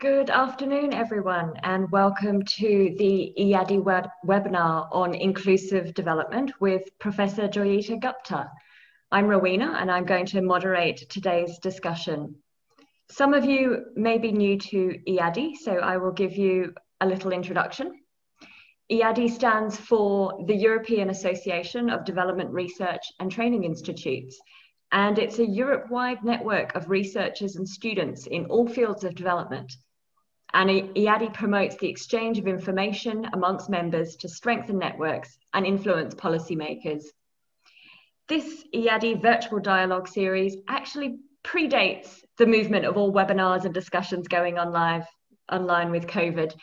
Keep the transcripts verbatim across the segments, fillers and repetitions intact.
Good afternoon, everyone, and welcome to the I A D I web webinar on inclusive development with Professor Joyeeta Gupta. I'm Rowena, and I'm going to moderate today's discussion. Some of you may be new to I A D I, so I will give you a little introduction. I A D I stands for the European Association of Development Research and Training Institutes, and it's a Europe-wide network of researchers and students in all fields of development. And I A D I promotes the exchange of information amongst members to strengthen networks and influence policymakers. This I A D I virtual dialogue series actually predates the movement of all webinars and discussions going on live online with COVID.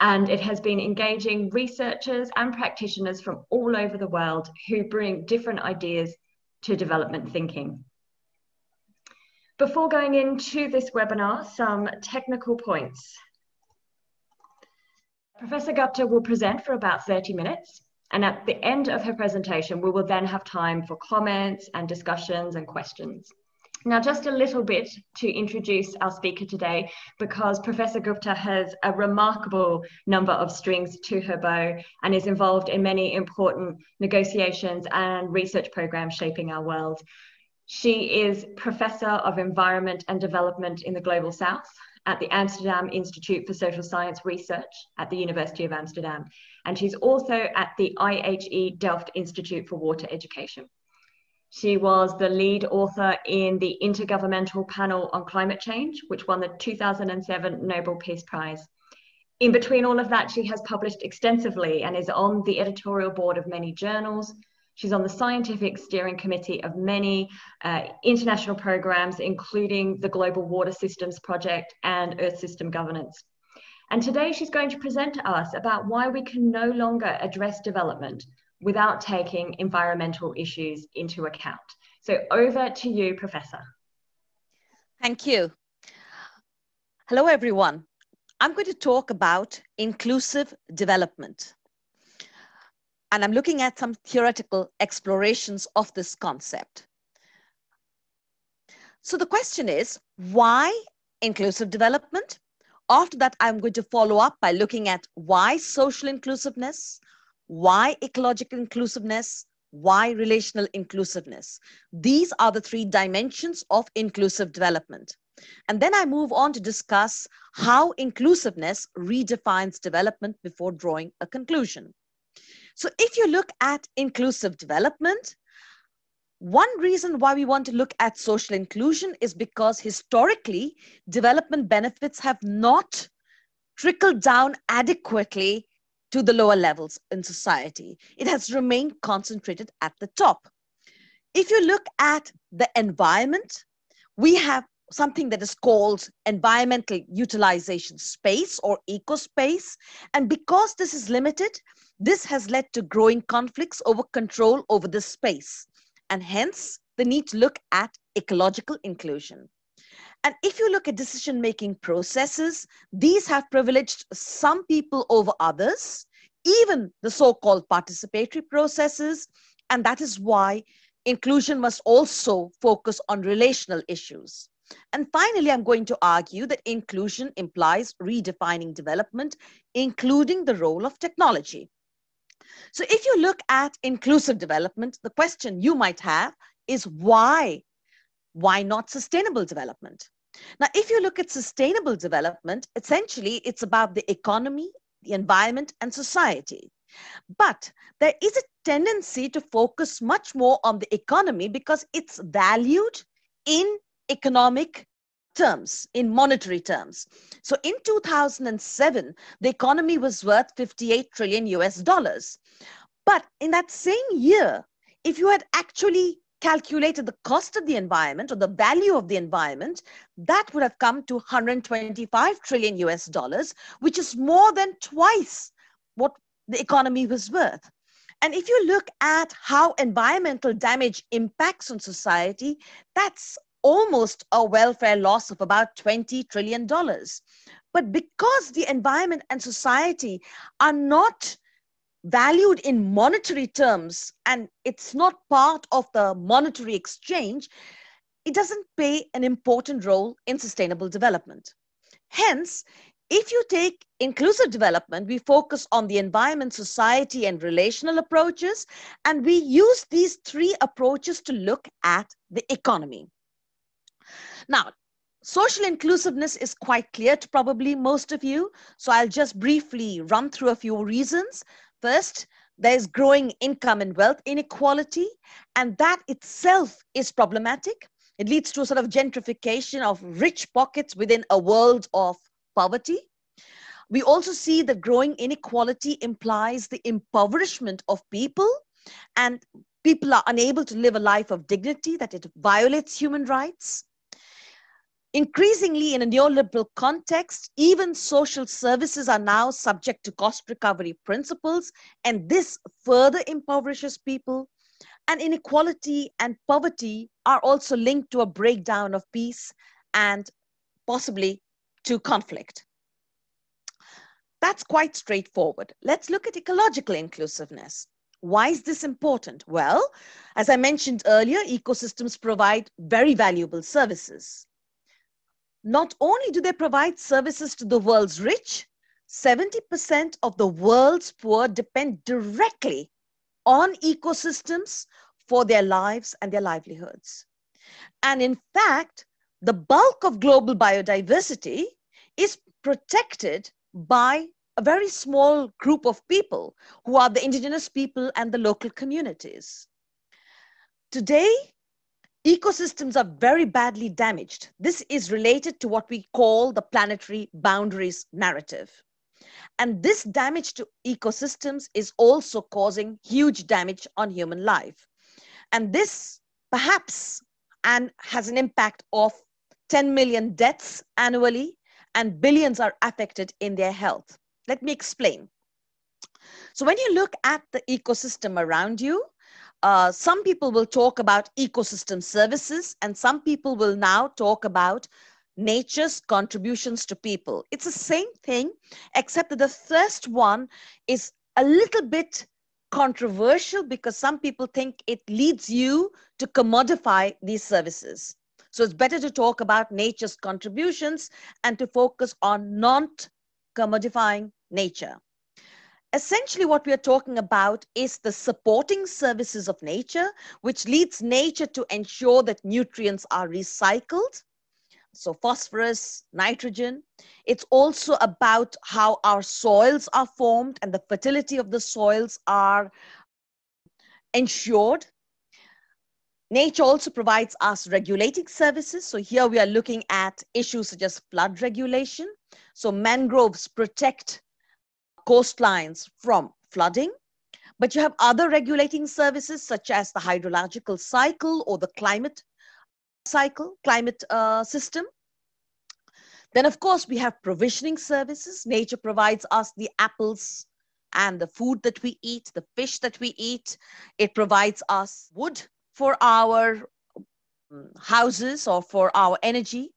And it has been engaging researchers and practitioners from all over the world who bring different ideas to development thinking. Before going into this webinar, some technical points. Professor Gupta will present for about thirty minutes, and at the end of her presentation, we will then have time for comments and discussions and questions. Now, just a little bit to introduce our speaker today, because Professor Gupta has a remarkable number of strings to her bow and is involved in many important negotiations and research programs shaping our world. She is Professor of Environment and Development in the Global South at the Amsterdam Institute for Social Science Research at the University of Amsterdam. And she's also at the I H E Delft Institute for Water Education. She was the lead author in the Intergovernmental Panel on Climate Change, which won the two thousand seven Nobel Peace Prize. In between all of that, she has published extensively and is on the editorial board of many journals. She's on the scientific steering committee of many uh, international programs, including the Global Water Systems Project and Earth System Governance. And today she's going to present to us about why we can no longer address development without taking environmental issues into account. So over to you, Professor. Thank you. Hello, everyone. I'm going to talk about inclusive development. And I'm looking at some theoretical explorations of this concept. So the question is, why inclusive development? After that, I'm going to follow up by looking at why social inclusiveness, why ecological inclusiveness, why relational inclusiveness. These are the three dimensions of inclusive development. And then I move on to discuss how inclusiveness redefines development before drawing a conclusion. So if you look at inclusive development, one reason why we want to look at social inclusion is because historically, development benefits have not trickled down adequately to the lower levels in society. It has remained concentrated at the top. If you look at the environment, we have something that is called environmental utilization space or eco-space. And because this is limited, this has led to growing conflicts over control over this space. And hence, the need to look at ecological inclusion. And if you look at decision-making processes, these have privileged some people over others, even the so-called participatory processes. And that is why inclusion must also focus on relational issues. And finally, I'm going to argue that inclusion implies redefining development, including the role of technology. So if you look at inclusive development, the question you might have is why? Why not sustainable development? Now, if you look at sustainable development, essentially it's about the economy, the environment, and society. But there is a tendency to focus much more on the economy because it's valued in economic terms, in monetary terms. So in two thousand seven, the economy was worth fifty-eight trillion U S dollars. But in that same year, if you had actually calculated the cost of the environment or the value of the environment, that would have come to one hundred twenty-five trillion U S dollars, which is more than twice what the economy was worth. And if you look at how environmental damage impacts on society, that's almost a welfare loss of about twenty trillion dollars. But because the environment and society are not valued in monetary terms, and it's not part of the monetary exchange, it doesn't play an important role in sustainable development. Hence, if you take inclusive development, we focus on the environment, society, and relational approaches, and we use these three approaches to look at the economy. Now, social inclusiveness is quite clear to probably most of you, so I'll just briefly run through a few reasons. First, there's growing income and wealth inequality, and that itself is problematic. It leads to a sort of gentrification of rich pockets within a world of poverty. We also see that growing inequality implies the impoverishment of people, and people are unable to live a life of dignity, that it violates human rights. Increasingly, in a neoliberal context, even social services are now subject to cost recovery principles, and this further impoverishes people. And inequality and poverty are also linked to a breakdown of peace and possibly to conflict. That's quite straightforward. Let's look at ecological inclusiveness. Why is this important? Well, as I mentioned earlier, ecosystems provide very valuable services. Not only do they provide services to the world's rich, seventy percent of the world's poor depend directly on ecosystems for their lives and their livelihoods. And in fact, the bulk of global biodiversity is protected by a very small group of people who are the indigenous people and the local communities. Today, ecosystems are very badly damaged. This is related to what we call the planetary boundaries narrative. And this damage to ecosystems is also causing huge damage on human life. And this perhaps and has an impact of ten million deaths annually, and billions are affected in their health. Let me explain. So when you look at the ecosystem around you, uh, some people will talk about ecosystem services, and some people will now talk about nature's contributions to people. It's the same thing, except that the first one is a little bit controversial because some people think it leads you to commodify these services. So it's better to talk about nature's contributions and to focus on not commodifying nature. Essentially, what we are talking about is the supporting services of nature, which leads nature to ensure that nutrients are recycled. So phosphorus, nitrogen. It's also about how our soils are formed and the fertility of the soils are ensured. Nature also provides us regulating services. So here we are looking at issues such as flood regulation. So mangroves protect coastlines from flooding. But you have other regulating services such as the hydrological cycle or the climate cycle, climate uh, system. Then, of course, we have provisioning services. Nature provides us the apples and the food that we eat, the fish that we eat. It provides us wood for our houses or for our energy.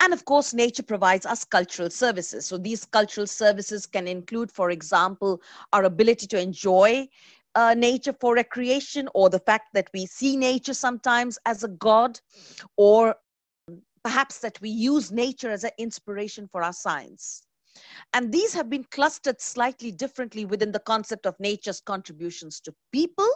And of course, nature provides us cultural services. So these cultural services can include, for example, our ability to enjoy Uh, nature for recreation, or the fact that we see nature sometimes as a god, or perhaps that we use nature as an inspiration for our science. And these have been clustered slightly differently within the concept of nature's contributions to people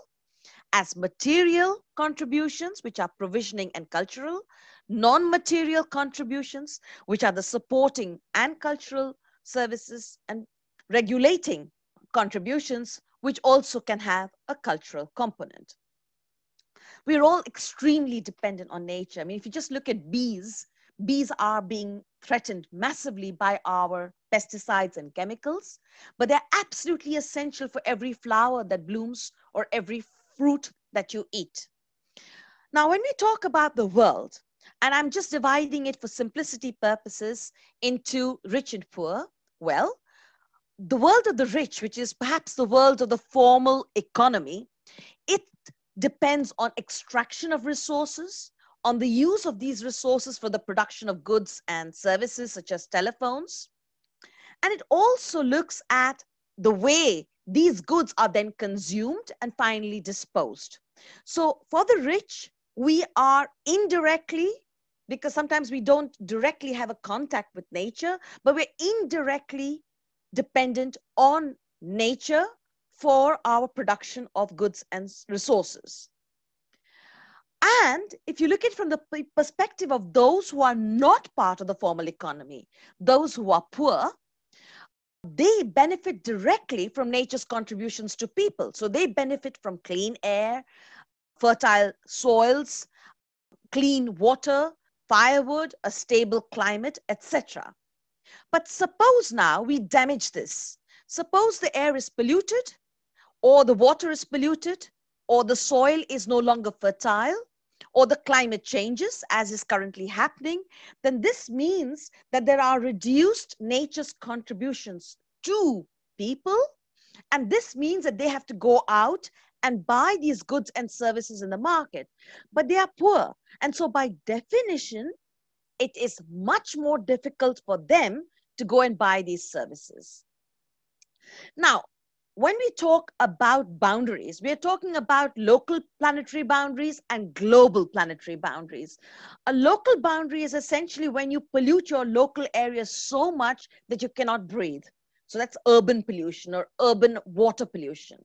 as material contributions, which are provisioning and cultural, non-material contributions, which are the supporting and cultural services, and regulating contributions, which also can have a cultural component. We're all extremely dependent on nature. I mean, if you just look at bees, bees are being threatened massively by our pesticides and chemicals, but they're absolutely essential for every flower that blooms or every fruit that you eat. Now, when we talk about the world, and I'm just dividing it for simplicity purposes into rich and poor, well, the world of the rich, which is perhaps the world of the formal economy, it depends on extraction of resources, on the use of these resources for the production of goods and services such as telephones. And it also looks at the way these goods are then consumed and finally disposed. So for the rich, we are indirectly because sometimes we don't directly have a contact with nature, but we're indirectly dependent on nature for our production of goods and resources. And if you look at it from the perspective of those who are not part of the formal economy, those who are poor, they benefit directly from nature's contributions to people. So they benefit from clean air, fertile soils, clean water, firewood, a stable climate, et cetera. But suppose now we damage this. Suppose the air is polluted, or the water is polluted, or the soil is no longer fertile, or the climate changes as is currently happening, then this means that there are reduced nature's contributions to people. And this means that they have to go out and buy these goods and services in the market, but they are poor. And so by definition, it is much more difficult for them to go and buy these services. Now, when we talk about boundaries, we are talking about local planetary boundaries and global planetary boundaries. A local boundary is essentially when you pollute your local area so much that you cannot breathe. So that's urban pollution or urban water pollution.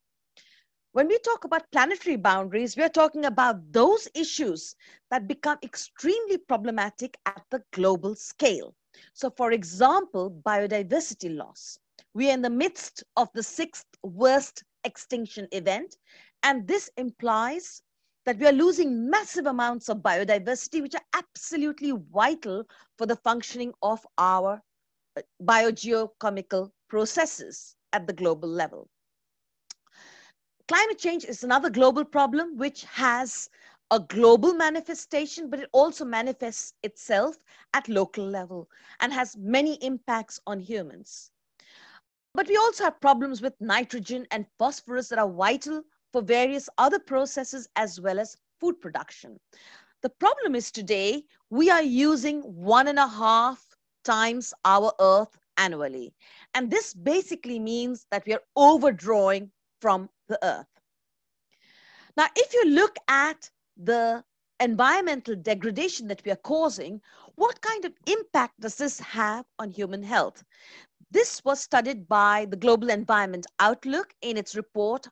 When we talk about planetary boundaries, we are talking about those issues that become extremely problematic at the global scale. So for example, biodiversity loss. We are in the midst of the sixth worst extinction event, and this implies that we are losing massive amounts of biodiversity, which are absolutely vital for the functioning of our biogeochemical processes at the global level. Climate change is another global problem which has a global manifestation, but it also manifests itself at local level and has many impacts on humans. But we also have problems with nitrogen and phosphorus that are vital for various other processes as well as food production. The problem is today, we are using one and a half times our Earth annually. And this basically means that we are overdrawing from the Earth. Now, if you look at the environmental degradation that we are causing, what kind of impact does this have on human health? This was studied by the Global Environment Outlook in its report,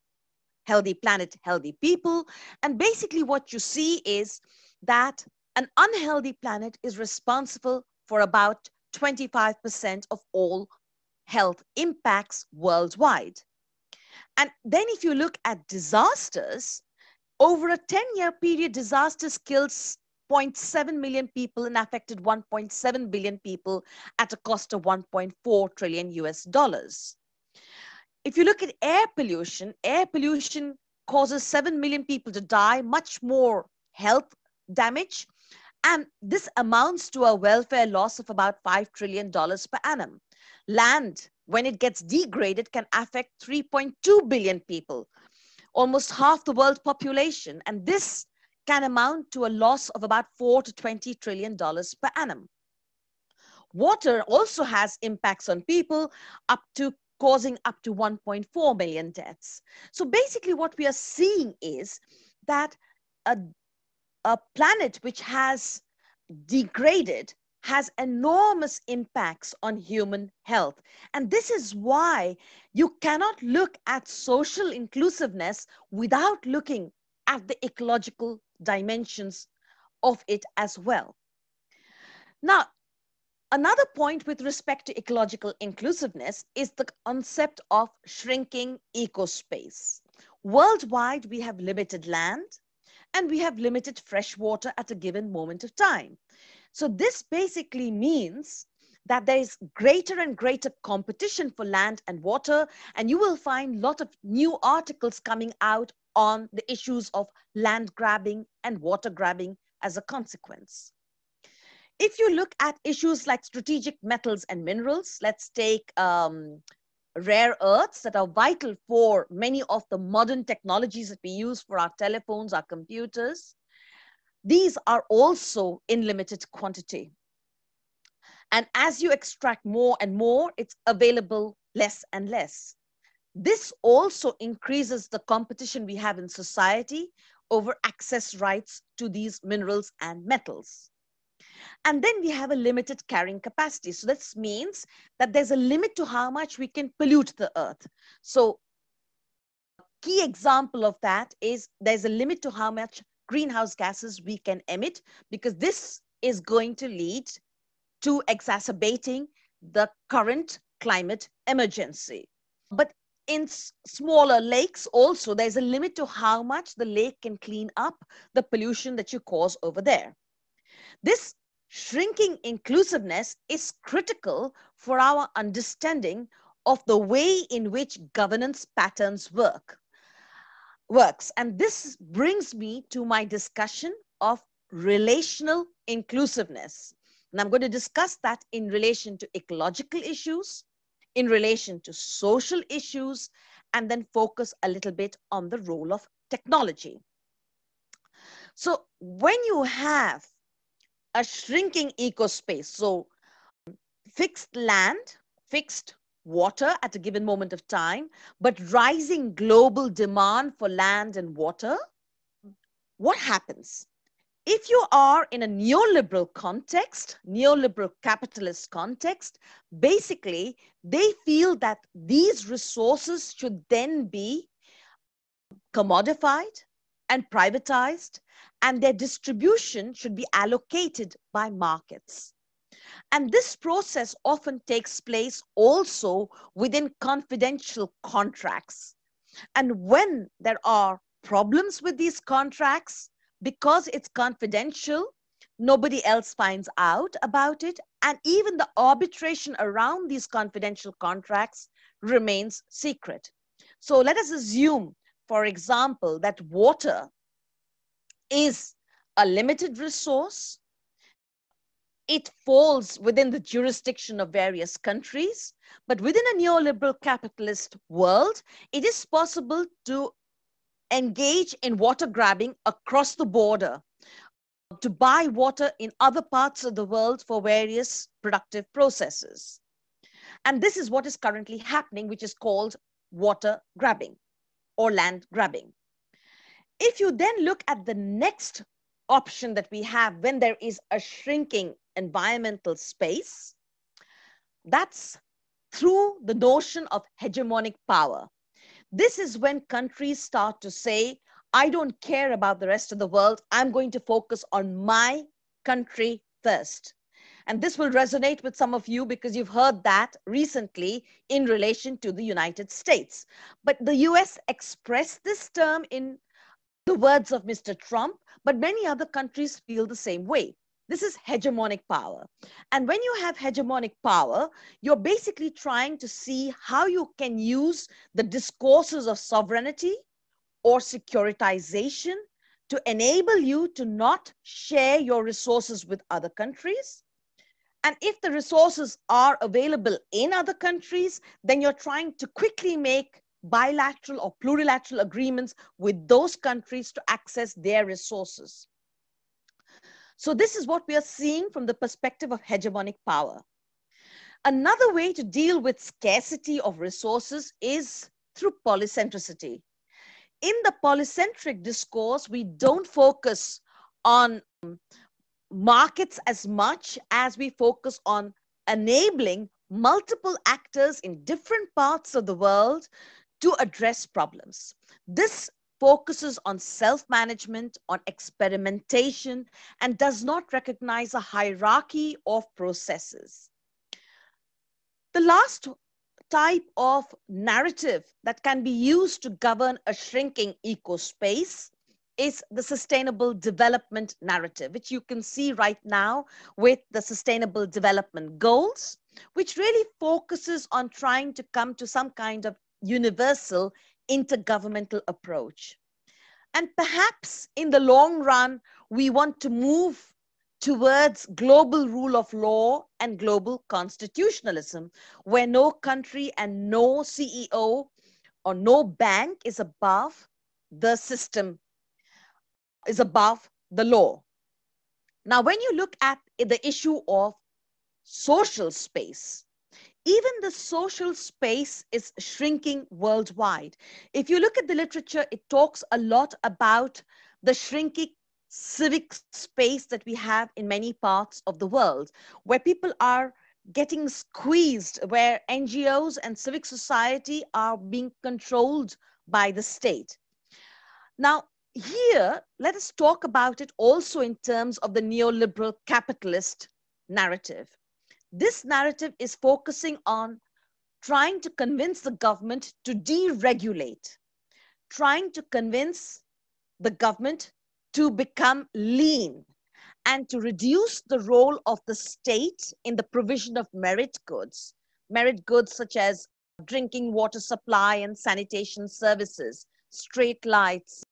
Healthy Planet, Healthy People. And basically what you see is that an unhealthy planet is responsible for about twenty-five percent of all health impacts worldwide. And then if you look at disasters, over a ten-year period, disasters killed zero point seven million people and affected one point seven billion people at a cost of one point four trillion U S dollars. If you look at air pollution, air pollution causes seven million people to die, much more health damage. And this amounts to a welfare loss of about five trillion dollars per annum. Land, when it gets degraded, can affect three point two billion people, almost half the world's population. And this can amount to a loss of about four to twenty trillion dollars per annum. Water also has impacts on people, up to causing up to one point four million deaths. So basically what we are seeing is that a, a planet which has degraded has enormous impacts on human health. And this is why you cannot look at social inclusiveness without looking at the ecological dimensions of it as well. Now, another point with respect to ecological inclusiveness is the concept of shrinking eco-space. Worldwide, we have limited land and we have limited fresh water at a given moment of time. So this basically means that there is greater and greater competition for land and water, and you will find a lot of new articles coming out on the issues of land grabbing and water grabbing as a consequence. If you look at issues like strategic metals and minerals, let's take um, rare earths that are vital for many of the modern technologies that we use for our telephones, our computers. These are also in limited quantity. And as you extract more and more, it's available less and less. This also increases the competition we have in society over access rights to these minerals and metals. And then we have a limited carrying capacity. So this means that there's a limit to how much we can pollute the earth. So a key example of that is there's a limit to how much greenhouse gases we can emit, because this is going to lead to exacerbating the current climate emergency. But in smaller lakes also, there's a limit to how much the lake can clean up the pollution that you cause over there. This shrinking inclusiveness is critical for our understanding of the way in which governance patterns work. works. And this brings me to my discussion of relational inclusiveness. And I'm going to discuss that in relation to ecological issues, in relation to social issues, and then focus a little bit on the role of technology. So when you have a shrinking ecospace, so fixed land, fixed water at a given moment of time, but rising global demand for land and water, what happens? If you are in a neoliberal context, neoliberal capitalist context, basically they feel that these resources should then be commodified and privatized, and their distribution should be allocated by markets. And this process often takes place also within confidential contracts. And when there are problems with these contracts, because it's confidential, nobody else finds out about it. And even the arbitration around these confidential contracts remains secret. So let us assume, for example, that water is a limited resource. It falls within the jurisdiction of various countries, but within a neoliberal capitalist world, it is possible to engage in water grabbing across the border, to buy water in other parts of the world for various productive processes. And this is what is currently happening, which is called water grabbing or land grabbing. If you then look at the next option that we have when there is a shrinking environmental space, that's through the notion of hegemonic power. This is when countries start to say, I don't care about the rest of the world, I'm going to focus on my country first. And this will resonate with some of you because you've heard that recently in relation to the United States. But the U S expressed this term in the words of Mister Trump, but many other countries feel the same way. This is hegemonic power. And when you have hegemonic power, you're basically trying to see how you can use the discourses of sovereignty or securitization to enable you to not share your resources with other countries. And if the resources are available in other countries, then you're trying to quickly make bilateral or plurilateral agreements with those countries to access their resources. So this is what we are seeing from the perspective of hegemonic power. Another way to deal with scarcity of resources is through polycentricity. In the polycentric discourse, we don't focus on markets as much as we focus on enabling multiple actors in different parts of the world to address problems. This focuses on self-management, on experimentation, and does not recognize a hierarchy of processes. The last type of narrative that can be used to govern a shrinking eco-space is the sustainable development narrative, which you can see right now with the Sustainable Development Goals, which really focuses on trying to come to some kind of universal intergovernmental approach. And perhaps in the long run, we want to move towards global rule of law and global constitutionalism, where no country and no C E O or no bank is above the system, is above the law. Now, when you look at the issue of social space, even the social space is shrinking worldwide. If you look at the literature, it talks a lot about the shrinking civic space that we have in many parts of the world, where people are getting squeezed, where N G Os and civic society are being controlled by the state. Now, here, let us talk about it also in terms of the neoliberal capitalist narrative. This narrative is focusing on trying to convince the government to deregulate, trying to convince the government to become lean and to reduce the role of the state in the provision of merit goods, merit goods such as drinking water supply and sanitation services, street lights,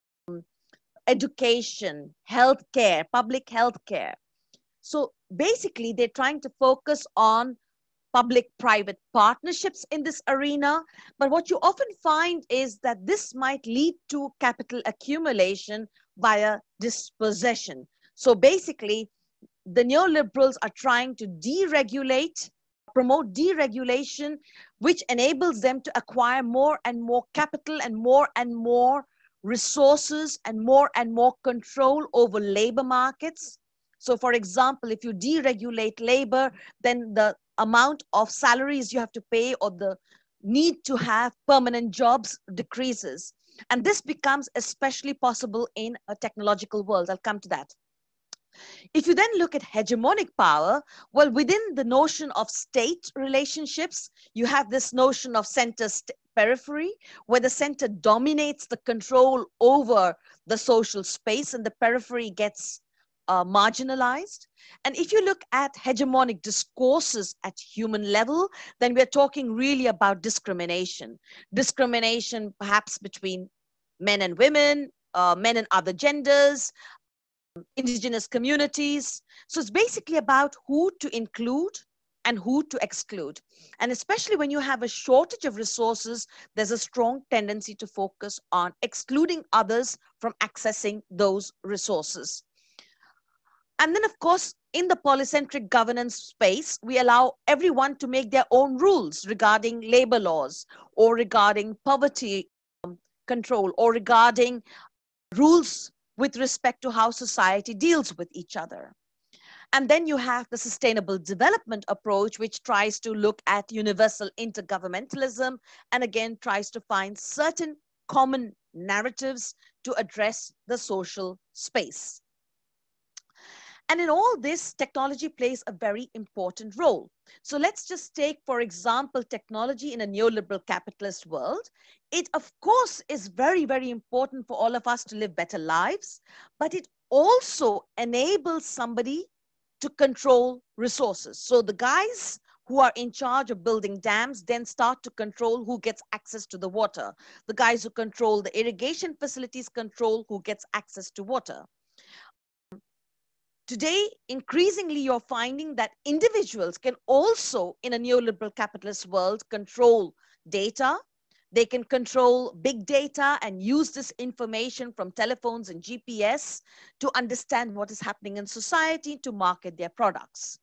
education, healthcare, public healthcare. So basically, they're trying to focus on public-private partnerships in this arena. But what you often find is that this might lead to capital accumulation via dispossession. So basically, the neoliberals are trying to deregulate, promote deregulation, which enables them to acquire more and more capital and more and more resources and more and more control over labor markets. So for example, if you deregulate labor, then the amount of salaries you have to pay or the need to have permanent jobs decreases. And this becomes especially possible in a technological world. I'll come to that. If you then look at hegemonic power, well, within the notion of state relationships, you have this notion of center-periphery, where the center dominates the control over the social space and the periphery gets Uh, marginalized. And if you look at hegemonic discourses at human level, then we're talking really about discrimination. Discrimination perhaps between men and women, uh, men and other genders, indigenous communities. So it's basically about who to include and who to exclude. And especially when you have a shortage of resources, there's a strong tendency to focus on excluding others from accessing those resources. And then, of course, in the polycentric governance space, we allow everyone to make their own rules regarding labor laws or regarding poverty control or regarding rules with respect to how society deals with each other. And then you have the sustainable development approach, which tries to look at universal intergovernmentalism and again tries to find certain common narratives to address the social space. And in all this, technology plays a very important role. So let's just take, for example, technology in a neoliberal capitalist world. It, of course, is very, very important for all of us to live better lives, but it also enables somebody to control resources. So the guys who are in charge of building dams then start to control who gets access to the water. The guys who control the irrigation facilities control who gets access to water. Today, increasingly, you're finding that individuals can also, in a neoliberal capitalist world, control data. They can control big data and use this information from telephones and G P S to understand what is happening in society to market their products.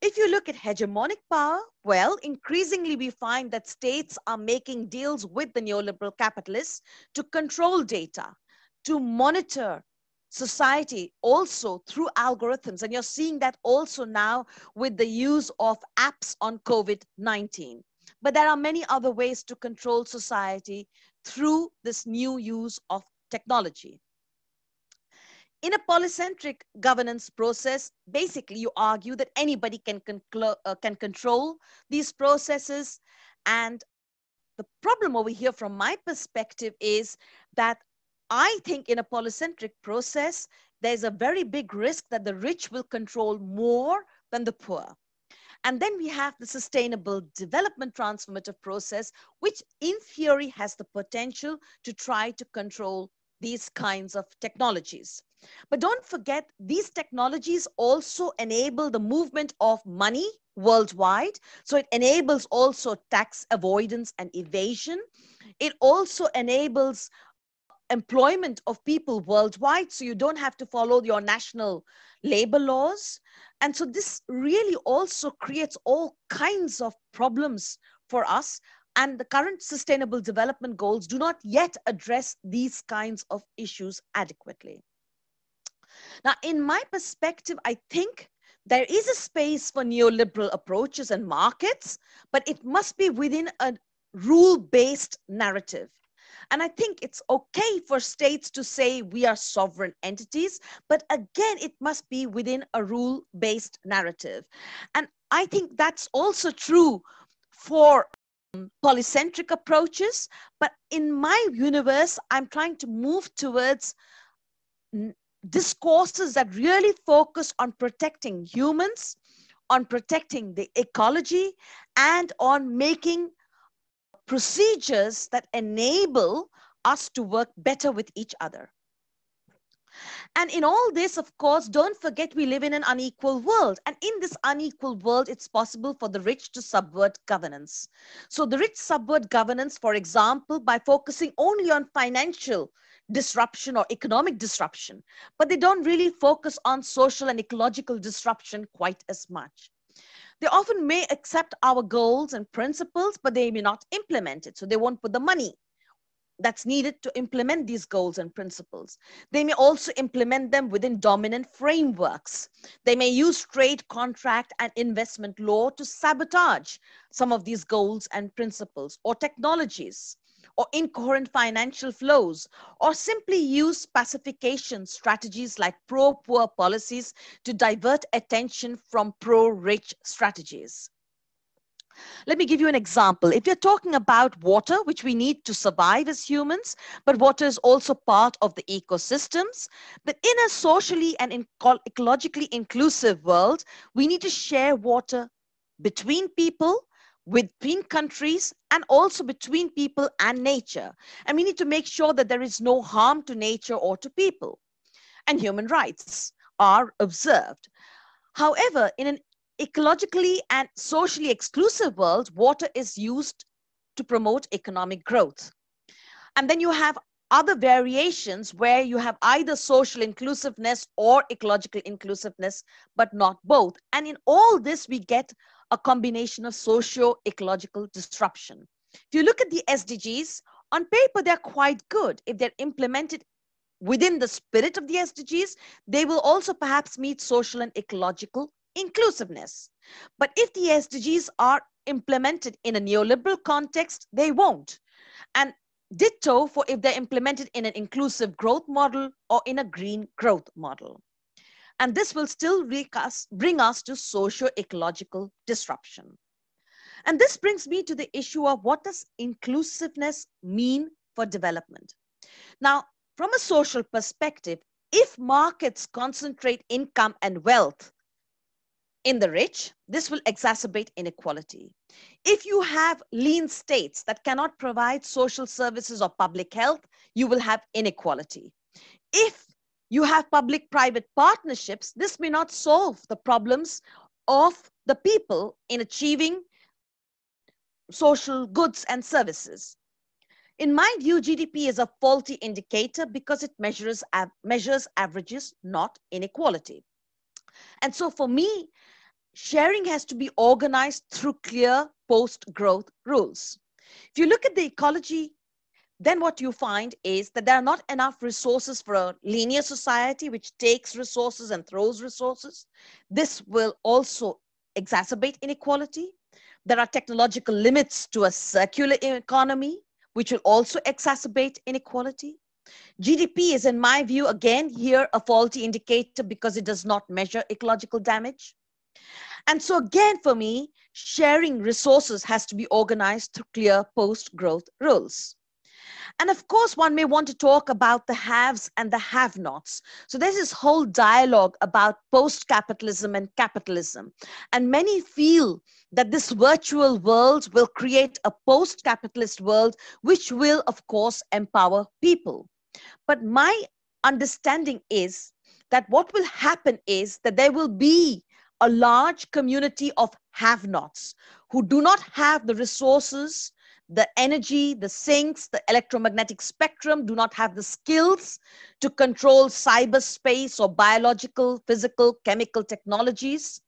If you look at hegemonic power, well, increasingly we find that states are making deals with the neoliberal capitalists to control data, to monitor society also through algorithms. And you're seeing that also now with the use of apps on COVID nineteen. But there are many other ways to control society through this new use of technology. In a polycentric governance process, basically you argue that anybody can, uh, can control these processes. And the problem over here from my perspective is that I think in a polycentric process, there's a very big risk that the rich will control more than the poor. And then we have the sustainable development transformative process, which in theory has the potential to try to control these kinds of technologies. But don't forget, these technologies also enable the movement of money worldwide. So it enables also tax avoidance and evasion. It also enables employment of people worldwide, so you don't have to follow your national labor laws. And so this really also creates all kinds of problems for us. And the current Sustainable Development Goals do not yet address these kinds of issues adequately. Now, in my perspective, I think there is a space for neoliberal approaches and markets, but it must be within a rule-based narrative. And I think it's okay for states to say we are sovereign entities, but again, it must be within a rule-based narrative. And I think that's also true for um, polycentric approaches, but in my universe, I'm trying to move towards discourses that really focus on protecting humans, on protecting the ecology, and on making procedures that enable us to work better with each other. And in all this, of course, don't forget we live in an unequal world. And in this unequal world, it's possible for the rich to subvert governance. So the rich subvert governance, for example, by focusing only on financial disruption or economic disruption, but they don't really focus on social and ecological disruption quite as much. They often may accept our goals and principles, but they may not implement it. So they won't put the money that's needed to implement these goals and principles. They may also implement them within dominant frameworks. They may use trade, contract, and investment law to sabotage some of these goals and principles, or technologies, or incoherent financial flows, or simply use pacification strategies like pro-poor policies to divert attention from pro-rich strategies. Let me give you an example. If you're talking about water, which we need to survive as humans, but water is also part of the ecosystems, but in a socially and ecologically inclusive world, we need to share water between people, between countries, and also between people and nature. And we need to make sure that there is no harm to nature or to people. And human rights are observed. However, in an ecologically and socially exclusive world, water is used to promote economic growth. And then you have other variations where you have either social inclusiveness or ecological inclusiveness, but not both. And in all this, we get a combination of socio-ecological disruption. If you look at the S D Gs, on paper, they're quite good. If they're implemented within the spirit of the S D Gs, they will also perhaps meet social and ecological inclusiveness. But if the S D Gs are implemented in a neoliberal context, they won't. And ditto for if they're implemented in an inclusive growth model or in a green growth model. And this will still bring us to socio-ecological disruption. And this brings me to the issue of what does inclusiveness mean for development? Now, from a social perspective, if markets concentrate income and wealth in the rich, this will exacerbate inequality. If you have lean states that cannot provide social services or public health, you will have inequality. If you have public-private partnerships, this may not solve the problems of the people in achieving social goods and services. In my view, G D P is a faulty indicator because it measures, measures averages, not inequality. And so for me, sharing has to be organized through clear post-growth rules. If you look at the ecology, then what you find is that there are not enough resources for a linear society, which takes resources and throws resources. This will also exacerbate inequality. There are technological limits to a circular economy, which will also exacerbate inequality. G D P is, in my view, again, here a faulty indicator because it does not measure ecological damage. And so again, for me, sharing resources has to be organized through clear post-growth rules. And of course, one may want to talk about the haves and the have-nots. So there's this whole dialogue about post-capitalism and capitalism. And many feel that this virtual world will create a post-capitalist world, which will, of course, empower people. But my understanding is that what will happen is that there will be a large community of have-nots who do not have the resources, the energy, the sinks, the electromagnetic spectrum, do not have the skills to control cyberspace or biological, physical, chemical technologies.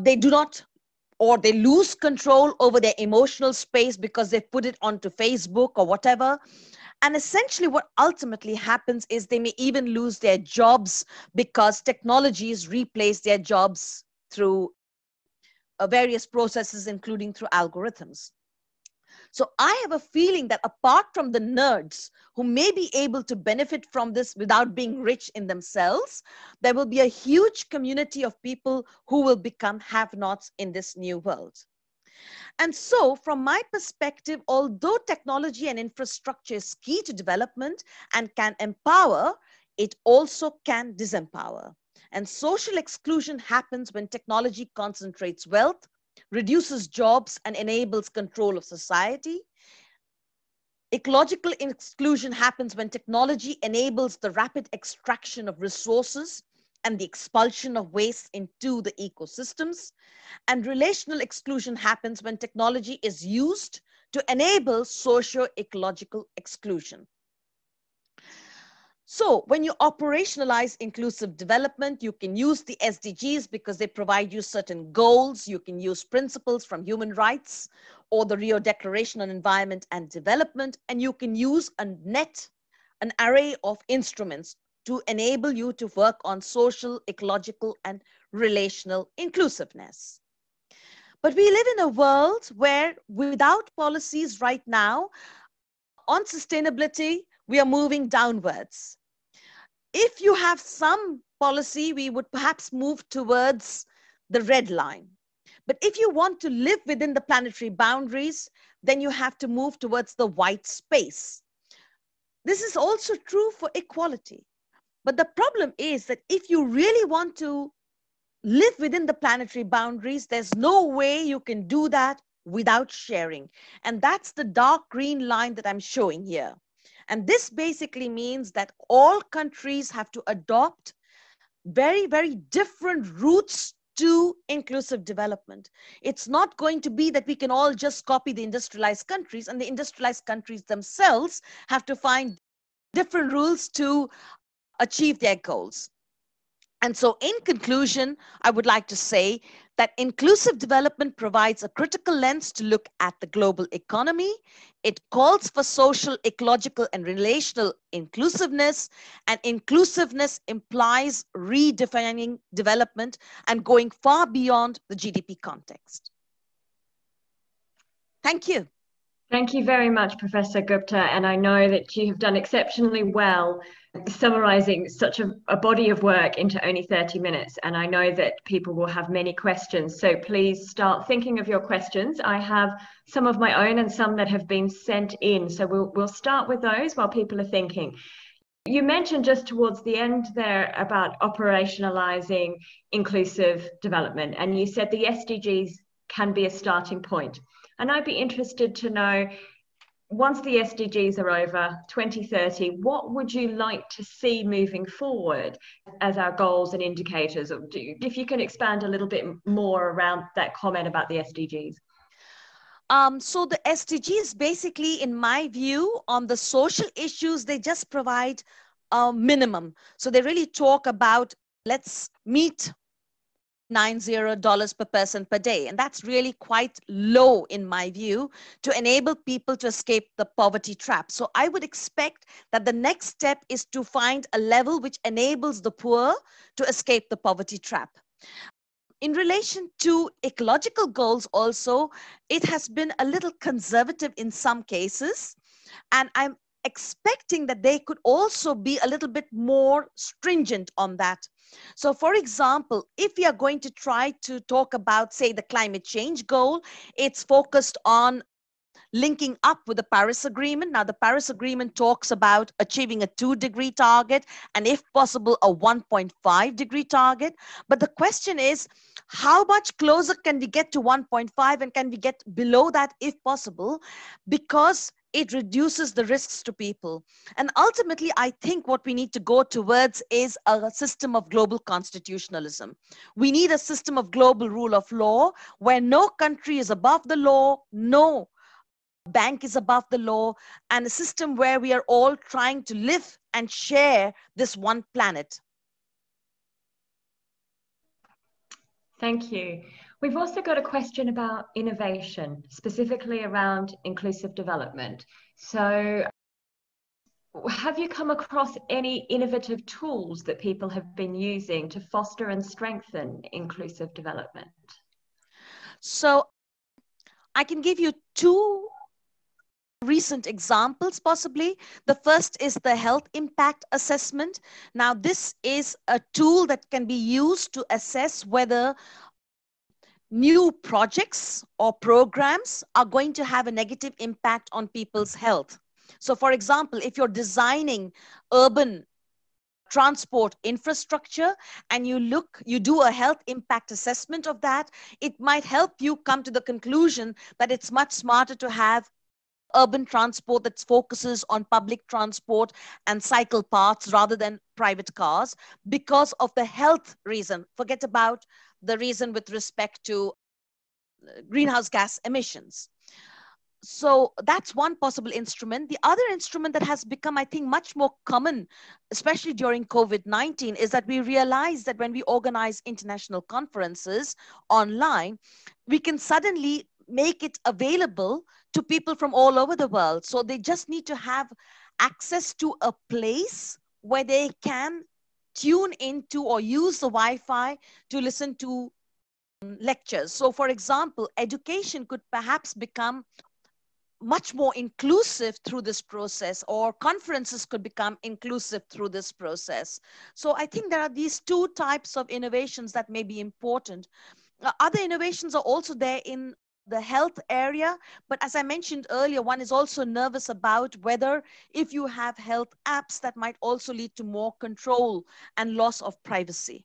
They do not, or they lose control over their emotional space because they put it onto Facebook or whatever. And essentially what ultimately happens is they may even lose their jobs because technologies replace their jobs through uh, various processes, including through algorithms. So I have a feeling that apart from the nerds who may be able to benefit from this without being rich in themselves, there will be a huge community of people who will become have-nots in this new world. And so from my perspective, although technology and infrastructure is key to development and can empower, it also can disempower. And social exclusion happens when technology concentrates wealth, reduces jobs, and enables control of society. Ecological exclusion happens when technology enables the rapid extraction of resources and the expulsion of waste into the ecosystems. And relational exclusion happens when technology is used to enable socio-ecological exclusion. So when you operationalize inclusive development, you can use the S D Gs because they provide you certain goals. You can use principles from human rights or the Rio Declaration on Environment and Development, and you can use a net, an array of instruments to enable you to work on social, ecological, and relational inclusiveness. But we live in a world where without policies right now on sustainability, we are moving downwards. If you have some policy, we would perhaps move towards the red line. But if you want to live within the planetary boundaries, then you have to move towards the white space. This is also true for equality. But the problem is that if you really want to live within the planetary boundaries, there's no way you can do that without sharing. And that's the dark green line that I'm showing here. And this basically means that all countries have to adopt very, very different routes to inclusive development. It's not going to be that we can all just copy the industrialized countries, and the industrialized countries themselves have to find different rules to achieve their goals. And so in conclusion, I would like to say that inclusive development provides a critical lens to look at the global economy. It calls for social, ecological, and relational inclusiveness, and inclusiveness implies redefining development and going far beyond the G D P context. Thank you. Thank you very much, Professor Gupta, and I know that you have done exceptionally well summarising such a, a body of work into only thirty minutes, and I know that people will have many questions, so please start thinking of your questions. I have some of my own and some that have been sent in, so we'll, we'll start with those while people are thinking. You mentioned just towards the end there about operationalising inclusive development, and you said the S D Gs can be a starting point. And I'd be interested to know, once the S D Gs are over, twenty thirty, what would you like to see moving forward as our goals and indicators? If you can expand a little bit more around that comment about the S D Gs. Um, so the S D Gs basically, in my view, on the social issues, they just provide a minimum. So they really talk about, let's meet ninety dollars per person per day. And that's really quite low in my view to enable people to escape the poverty trap. So I would expect that the next step is to find a level which enables the poor to escape the poverty trap. In relation to ecological goals also, it has been a little conservative in some cases. And I'm expecting that they could also be a little bit more stringent on that. So for example, if we are going to try to talk about, say, the climate change goal, it's focused on linking up with the Paris Agreement. Now, the Paris Agreement talks about achieving a two degree target and if possible, a one point five degree target. But the question is, how much closer can we get to one point five and can we get below that if possible? Because it reduces the risks to people. And ultimately, I think what we need to go towards is a system of global constitutionalism. We need a system of global rule of law where no country is above the law, no bank is above the law, and a system where we are all trying to live and share this one planet. Thank you. We've also got a question about innovation, specifically around inclusive development. So have you come across any innovative tools that people have been using to foster and strengthen inclusive development? So I can give you two recent examples, possibly. The first is the health impact assessment. Now, this is a tool that can be used to assess whether new projects or programs are going to have a negative impact on people's health. So, for example, if you're designing urban transport infrastructure and you look, you do a health impact assessment of that, it might help you come to the conclusion that it's much smarter to have urban transport that focuses on public transport and cycle paths rather than private cars because of the health reason. Forget about the reason with respect to greenhouse gas emissions. So that's one possible instrument. The other instrument that has become, I think, much more common, especially during COVID nineteen, is that we realize that when we organize international conferences online, we can suddenly make it available to people from all over the world. So they just need to have access to a place where they can tune into or use the Wi-Fi to listen to lectures. So, for example, education could perhaps become much more inclusive through this process, or conferences could become inclusive through this process. So I think there are these two types of innovations that may be important. Other innovations are also there in the health area, but as I mentioned earlier, one is also nervous about whether if you have health apps, that might also lead to more control and loss of privacy.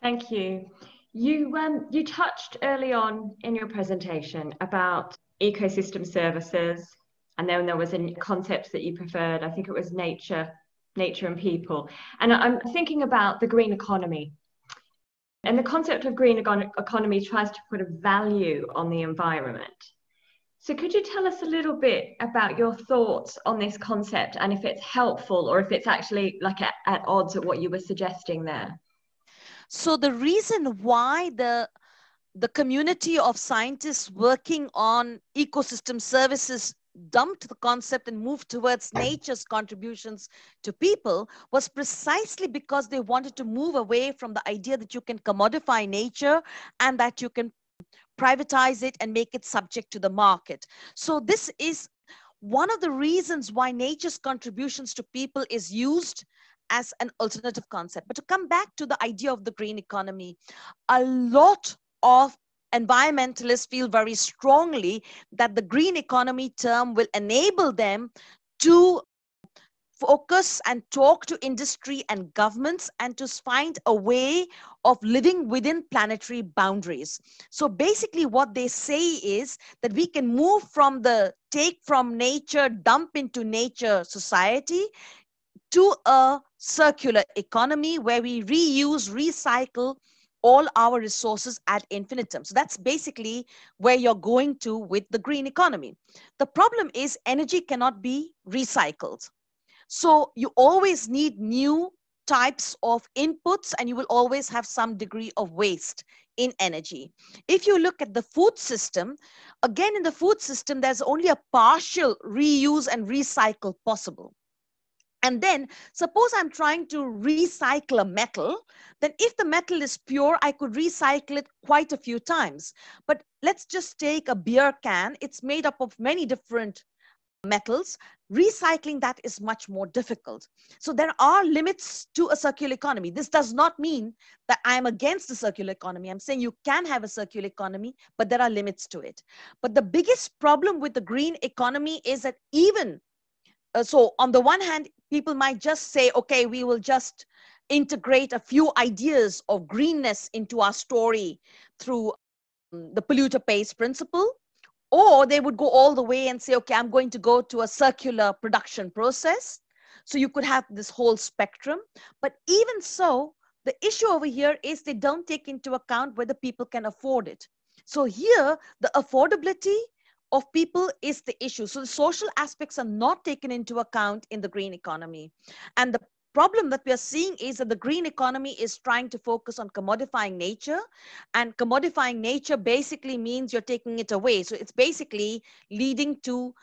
Thank you. You, um, you touched early on in your presentation about ecosystem services, and then there was a concept that you preferred, I think it was nature, nature and people. And I'm thinking about the green economy. And the concept of green economy tries to put a value on the environment. So could you tell us a little bit about your thoughts on this concept and if it's helpful or if it's actually like at, at odds at what you were suggesting there? So the reason why the, the community of scientists working on ecosystem services dumped the concept and moved towards nature's contributions to people was precisely because they wanted to move away from the idea that you can commodify nature and that you can privatize it and make it subject to the market. So this is one of the reasons why nature's contributions to people is used as an alternative concept. But to come back to the idea of the green economy, a lot of environmentalists feel very strongly that the green economy term will enable them to focus and talk to industry and governments and to find a way of living within planetary boundaries. So basically what they say is that we can move from the take from nature, dump into nature society to a circular economy where we reuse, recycle all our resources ad infinitum. So that's basically where you're going to with the green economy. The problem is energy cannot be recycled. So you always need new types of inputs and you will always have some degree of waste in energy. If you look at the food system, again in the food system, there's only a partial reuse and recycle possible. And then suppose I'm trying to recycle a metal, then if the metal is pure, I could recycle it quite a few times. But let's just take a beer can. It's made up of many different metals. Recycling that is much more difficult. So there are limits to a circular economy. This does not mean that I'm against the circular economy. I'm saying you can have a circular economy, but there are limits to it. But the biggest problem with the green economy is that even Uh, so on the one hand, people might just say, okay, we will just integrate a few ideas of greenness into our story through um, the polluter pays principle, or they would go all the way and say, okay, I'm going to go to a circular production process. So you could have this whole spectrum. But even so, the issue over here is they don't take into account whether people can afford it. So here, the affordability of people is the issue. So the social aspects are not taken into account in the green economy. And the problem that we are seeing is that the green economy is trying to focus on commodifying nature, and commodifying nature basically means you're taking it away. So it's basically leading to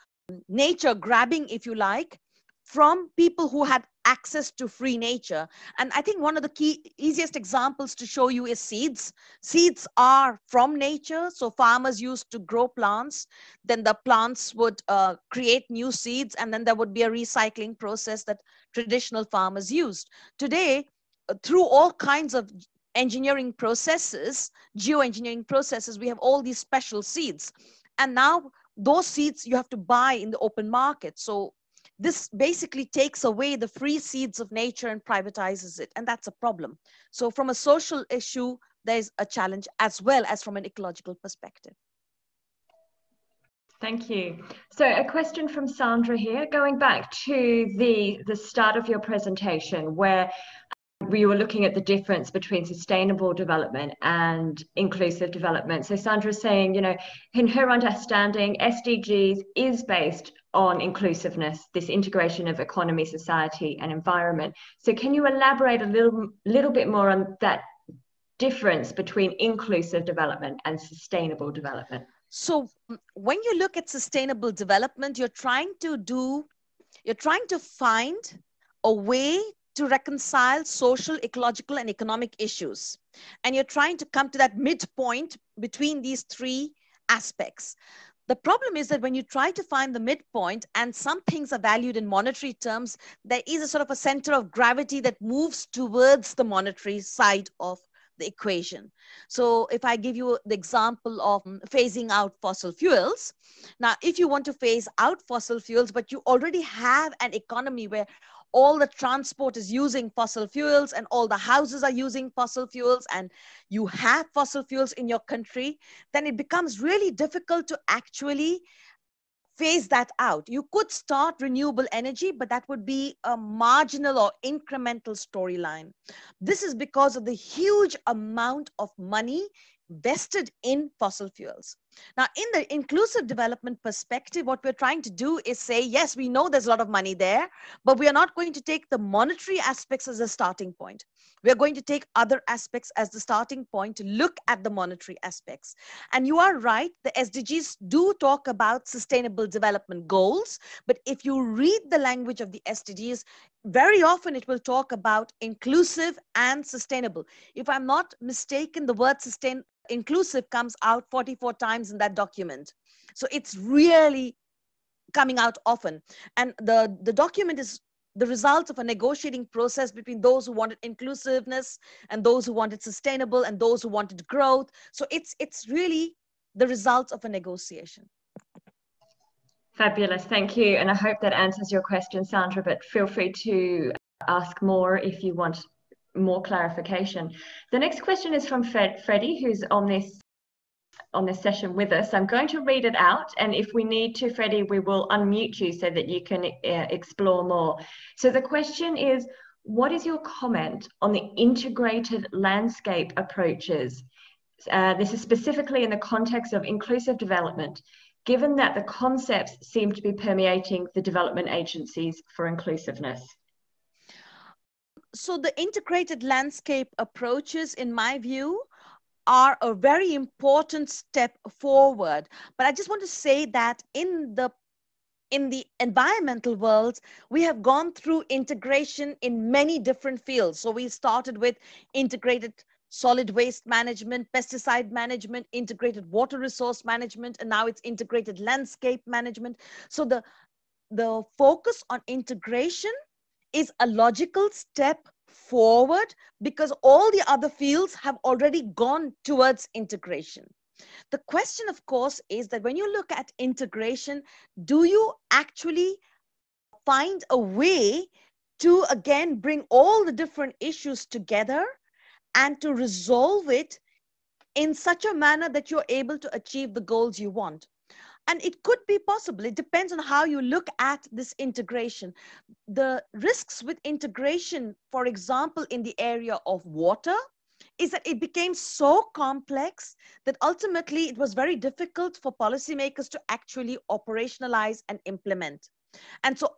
nature grabbing, if you like, from people who had access to free nature. And I think one of the key easiest examples to show you is seeds. Seeds are from nature. So farmers used to grow plants, then the plants would uh, create new seeds, and then there would be a recycling process that traditional farmers used. Today, through all kinds of engineering processes, geoengineering processes, we have all these special seeds. And now those seeds you have to buy in the open market. So this basically takes away the free seeds of nature and privatizes it, and that's a problem. So from a social issue, there's a challenge as well as from an ecological perspective. Thank you. So a question from Sandra here, going back to the, the start of your presentation where we were looking at the difference between sustainable development and inclusive development. So Sandra's saying, you know, in her understanding, S D Gs is based on inclusiveness, this integration of economy, society, and environment. So can you elaborate a little, little bit more on that difference between inclusive development and sustainable development? So when you look at sustainable development, you're trying to do, you're trying to find a way to reconcile social, ecological, and economic issues. And you're trying to come to that midpoint between these three aspects. The problem is that when you try to find the midpoint and some things are valued in monetary terms, there is a sort of a center of gravity that moves towards the monetary side of the equation. So if I give you the example of phasing out fossil fuels, now if you want to phase out fossil fuels, but you already have an economy where all the transport is using fossil fuels and all the houses are using fossil fuels and you have fossil fuels in your country, then it becomes really difficult to actually phase that out. You could start renewable energy, but that would be a marginal or incremental storyline. This is because of the huge amount of money vested in fossil fuels. Now, in the inclusive development perspective, what we're trying to do is say, yes, we know there's a lot of money there, but we are not going to take the monetary aspects as a starting point. We're going to take other aspects as the starting point to look at the monetary aspects. And you are right, the S D Gs do talk about sustainable development goals, but if you read the language of the S D Gs, very often it will talk about inclusive and sustainable. If I'm not mistaken, the word sustain inclusive comes out forty-four times in that document. So it's really coming out often. And the, the document is the result of a negotiating process between those who wanted inclusiveness and those who wanted sustainable and those who wanted growth. So it's, it's really the result of a negotiation. Fabulous, thank you. And I hope that answers your question, Sandra, but feel free to ask more if you want more clarification. The next question is from Fred, Freddie, who's on this on this session with us. I'm going to read it out, and if we need to, Freddie, we will unmute you so that you can uh, explore more. So the question is, what is your comment on the integrated landscape approaches? Uh, this is specifically in the context of inclusive development, given that the concepts seem to be permeating the development agencies for inclusiveness. So the integrated landscape approaches, in my view, are a very important step forward. But I just want to say that in the, in the environmental world, we have gone through integration in many different fields. So we started with integrated solid waste management, pesticide management, integrated water resource management, and now it's integrated landscape management. So the, the focus on integration is a logical step forward because all the other fields have already gone towards integration. The question, of course, is that when you look at integration, do you actually find a way to, again, bring all the different issues together and to resolve it in such a manner that you're able to achieve the goals you want? And it could be possible. It depends on how you look at this integration. The risks with integration, for example, in the area of water, is that it became so complex that ultimately it was very difficult for policymakers to actually operationalize and implement. And so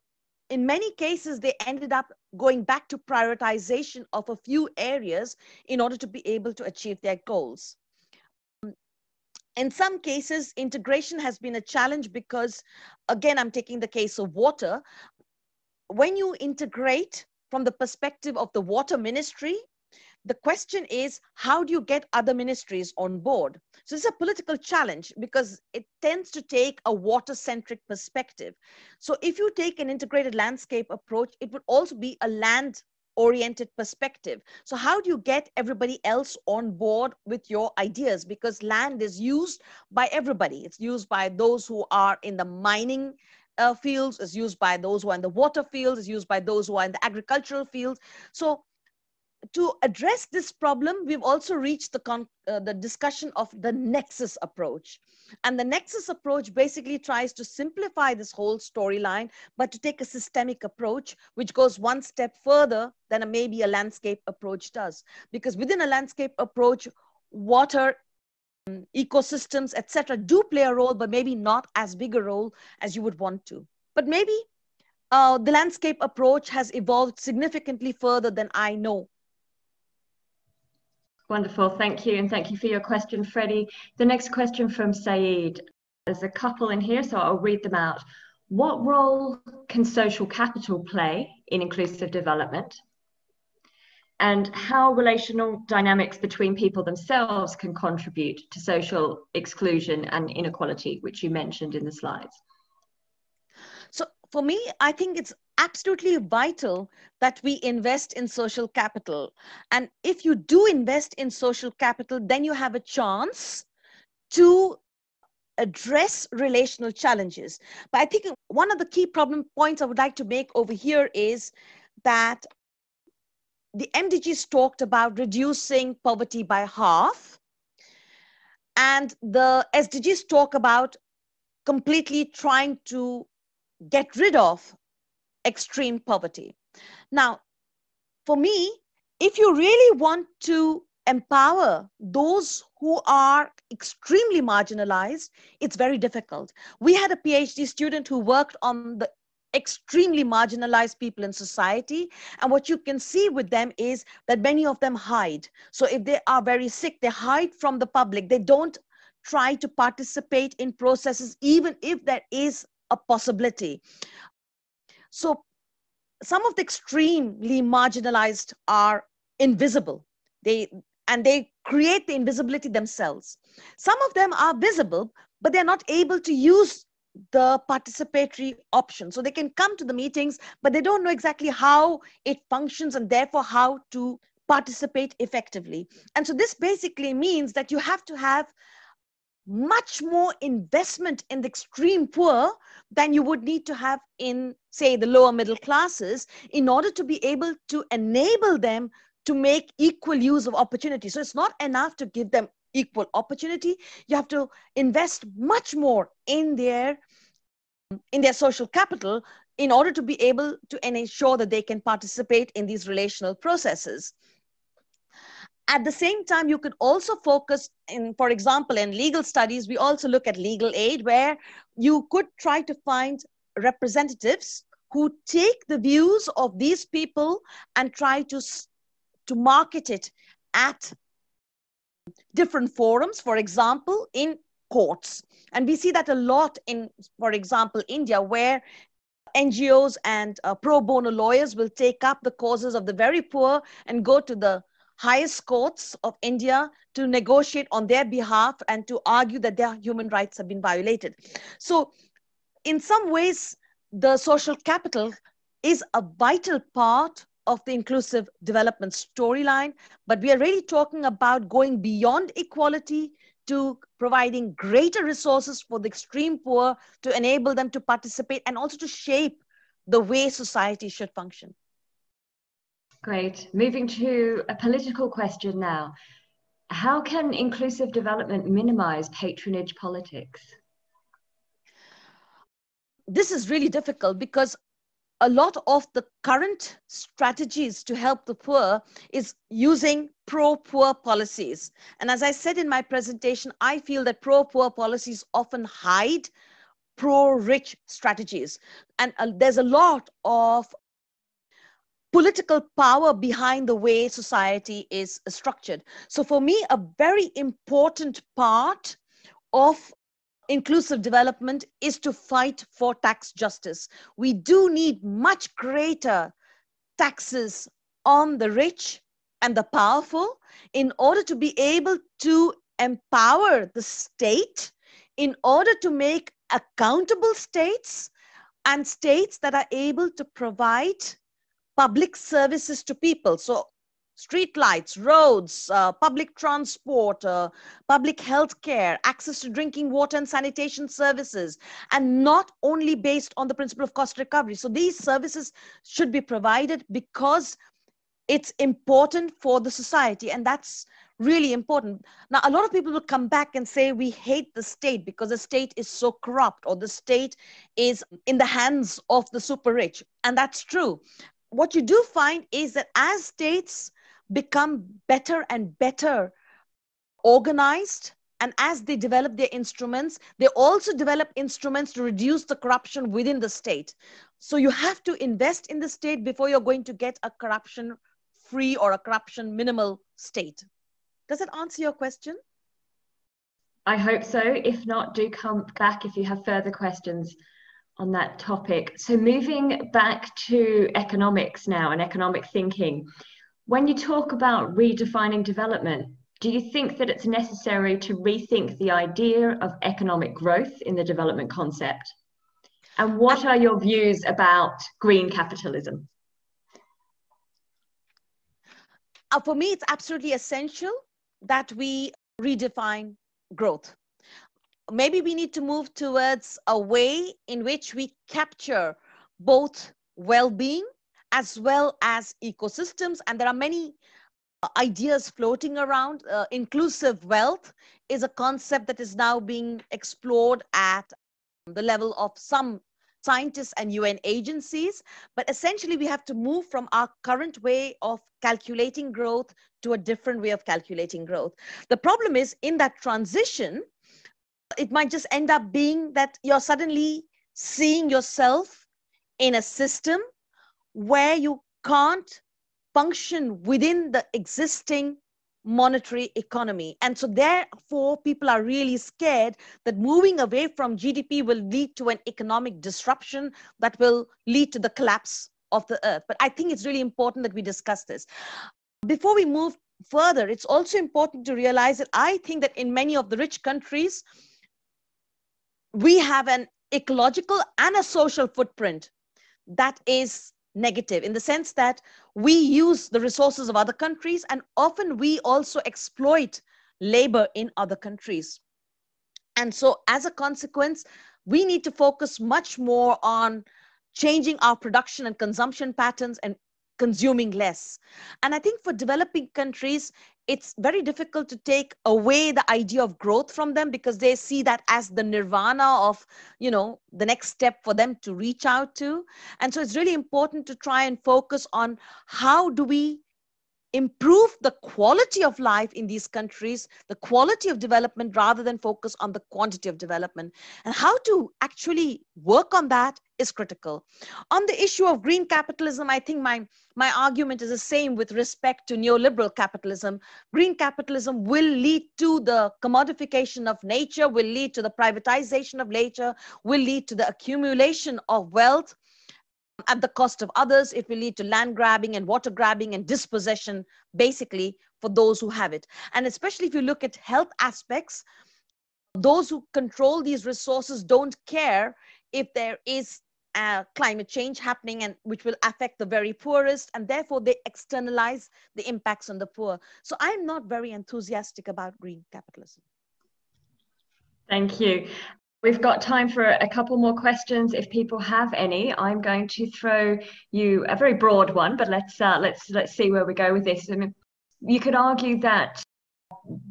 in many cases, they ended up going back to prioritization of a few areas in order to be able to achieve their goals. In some cases, integration has been a challenge because, again, I'm taking the case of water. When you integrate from the perspective of the water ministry, the question is, how do you get other ministries on board? So this is a political challenge because it tends to take a water-centric perspective. So if you take an integrated landscape approach, it would also be a land-oriented perspective. So how do you get everybody else on board with your ideas? Because land is used by everybody. It's used by those who are in the mining uh, fields, it's used by those who are in the water fields, it's used by those who are in the agricultural fields. So to address this problem, we've also reached the, con uh, the discussion of the nexus approach. And the nexus approach basically tries to simplify this whole storyline, but to take a systemic approach, which goes one step further than a, maybe a landscape approach does. Because within a landscape approach, water, um, ecosystems, et cetera, do play a role, but maybe not as big a role as you would want to. But maybe uh, the landscape approach has evolved significantly further than I know. Wonderful, thank you, and thank you for your question, Freddie. The next question from Saeed. There's a couple in here, so I'll read them out. What role can social capital play in inclusive development? And how relational dynamics between people themselves can contribute to social exclusion and inequality, which you mentioned in the slides? So for me, I think it's absolutely vital that we invest in social capital. And if you do invest in social capital, then you have a chance to address relational challenges. But I think one of the key problem points I would like to make over here is that the M D Gs talked about reducing poverty by half, and the S D Gs talk about completely trying to get rid of extreme poverty. Now, for me, if you really want to empower those who are extremely marginalized, it's very difficult. We had a PhD student who worked on the extremely marginalized people in society. And what you can see with them is that many of them hide. So if they are very sick, they hide from the public. They don't try to participate in processes, even if there is a possibility. So some of the extremely marginalized are invisible. They, and they create the invisibility themselves. Some of them are visible, but they're not able to use the participatory option. So they can come to the meetings, but they don't know exactly how it functions and therefore how to participate effectively. And so this basically means that you have to have much more investment in the extreme poor than you would need to have in, say, the lower middle classes in order to be able to enable them to make equal use of opportunity. So it's not enough to give them equal opportunity. You have to invest much more in their, in their social capital in order to be able to ensure that they can participate in these relational processes. At the same time, you could also focus in, for example, in legal studies, we also look at legal aid, where you could try to find representatives who take the views of these people and try to, to market it at different forums, for example, in courts. And we see that a lot in, for example, India, where N G Os and uh, pro bono lawyers will take up the causes of the very poor and go to the highest courts of India to negotiate on their behalf and to argue that their human rights have been violated. So in some ways, the social capital is a vital part of the inclusive development storyline, but we are really talking about going beyond equality to providing greater resources for the extreme poor to enable them to participate and also to shape the way society should function. Great. Moving to a political question now. How can inclusive development minimize patronage politics? This is really difficult because a lot of the current strategies to help the poor is using pro-poor policies. And as I said in my presentation, I feel that pro-poor policies often hide pro-rich strategies. And uh, there's a lot of political power behind the way society is structured. So for me, a very important part of inclusive development is to fight for tax justice. We do need much greater taxes on the rich and the powerful in order to be able to empower the state, in order to make accountable states and states that are able to provide public services to people. So street lights, roads, uh, public transport, uh, public health care, access to drinking water and sanitation services, and not only based on the principle of cost recovery. So these services should be provided because it's important for the society, and that's really important. Now, a lot of people will come back and say, we hate the state because the state is so corrupt, or the state is in the hands of the super rich. And that's true. What you do find is that as states become better and better organized, and as they develop their instruments, they also develop instruments to reduce the corruption within the state. So you have to invest in the state before you're going to get a corruption-free or a corruption-minimal state. Does it answer your question? I hope so. If not, do come back if you have further questions on that topic. So moving back to economics now and economic thinking, when you talk about redefining development, do you think that it's necessary to rethink the idea of economic growth in the development concept? And what are your views about green capitalism? Uh, for me, it's absolutely essential that we redefine growth. Maybe we need to move towards a way in which we capture both well-being as well as ecosystems. And there are many uh, ideas floating around. Uh, inclusive wealth is a concept that is now being explored at the level of some scientists and U N agencies. But essentially, we have to move from our current way of calculating growth to a different way of calculating growth. The problem is, in that transition, it might just end up being that you're suddenly seeing yourself in a system where you can't function within the existing monetary economy. And so therefore, people are really scared that moving away from G D P will lead to an economic disruption that will lead to the collapse of the earth. But I think it's really important that we discuss this. Before we move further, it's also important to realize that I think that in many of the rich countries, we have an ecological and a social footprint that is negative, in the sense that we use the resources of other countries, and often we also exploit labor in other countries. And so as a consequence, we need to focus much more on changing our production and consumption patterns and consuming less. And I think for developing countries, it's very difficult to take away the idea of growth from them, because they see that as the nirvana of, you know, the next step for them to reach out to. And so it's really important to try and focus on how do we improve the quality of life in these countries, the quality of development, rather than focus on the quantity of development. And how to actually work on that is critical. On the issue of green capitalism, I think my, my argument is the same with respect to neoliberal capitalism. Green capitalism will lead to the commodification of nature, will lead to the privatization of nature, will lead to the accumulation of wealth at the cost of others. It will lead to land grabbing and water grabbing and dispossession, basically, for those who have it. And especially if you look at health aspects, those who control these resources don't care if there is uh, climate change happening, and which will affect the very poorest, and therefore they externalize the impacts on the poor. So I'm not very enthusiastic about green capitalism. Thank you. We've got time for a couple more questions if people have any. I'm going to throw you a very broad one, but let's uh, let's let's see where we go with this. I mean, you could argue that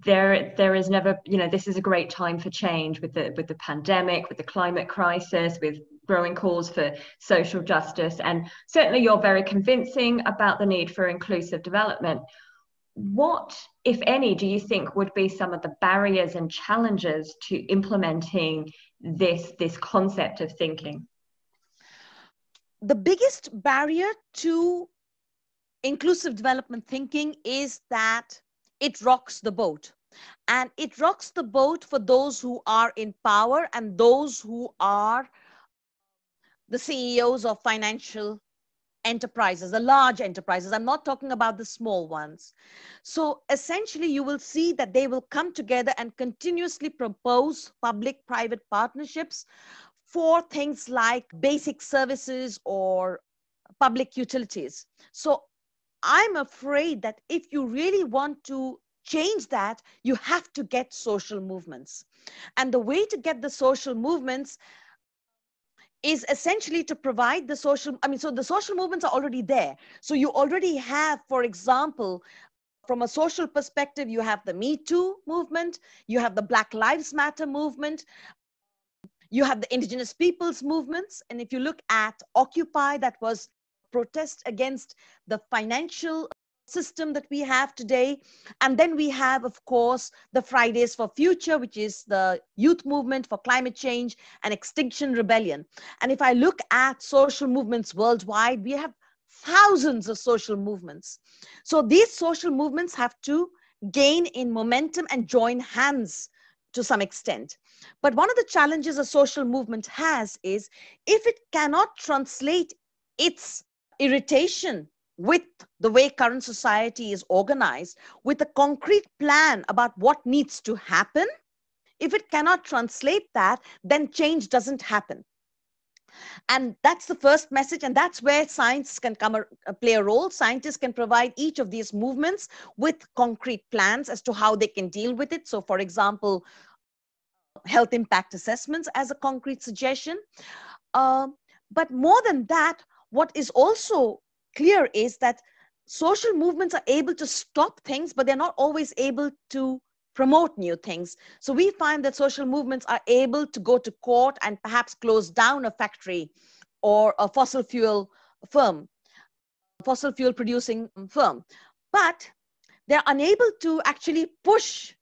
there there is never, you know, this is a great time for change, with the with the pandemic, with the climate crisis, with growing calls for social justice, and certainly you're very convincing about the need for inclusive development. What, if any, do you think would be some of the barriers and challenges to implementing this, this concept of thinking? The biggest barrier to inclusive development thinking is that it rocks the boat. And it rocks the boat for those who are in power and those who are the C E Os of financial enterprises, the large enterprises. I'm not talking about the small ones. So essentially, you will see that they will come together and continuously propose public-private partnerships for things like basic services or public utilities. So I'm afraid that if you really want to change that, you have to get social movements. And the way to get the social movements is essentially to provide the social, I mean, so the social movements are already there. So you already have, for example, from a social perspective, you have the Me Too movement, you have the Black Lives Matter movement, you have the indigenous peoples movements. And if you look at Occupy, that was protest against the financial system that we have today. And then we have, of course, the Fridays for Future, which is the youth movement for climate change, and Extinction Rebellion. And if I look at social movements worldwide, we have thousands of social movements. So these social movements have to gain in momentum and join hands to some extent. But one of the challenges a social movement has is if it cannot translate its irritation with the way current society is organized, with a concrete plan about what needs to happen, if it cannot translate that, then change doesn't happen. And that's the first message, and that's where science can come a, play a role. Scientists can provide each of these movements with concrete plans as to how they can deal with it. So, for example, health impact assessments as a concrete suggestion. Uh, but more than that, what is also clear is that social movements are able to stop things, but they're not always able to promote new things. So we find that social movements are able to go to court and perhaps close down a factory or a fossil fuel firm, fossil fuel producing firm, but they're unable to actually push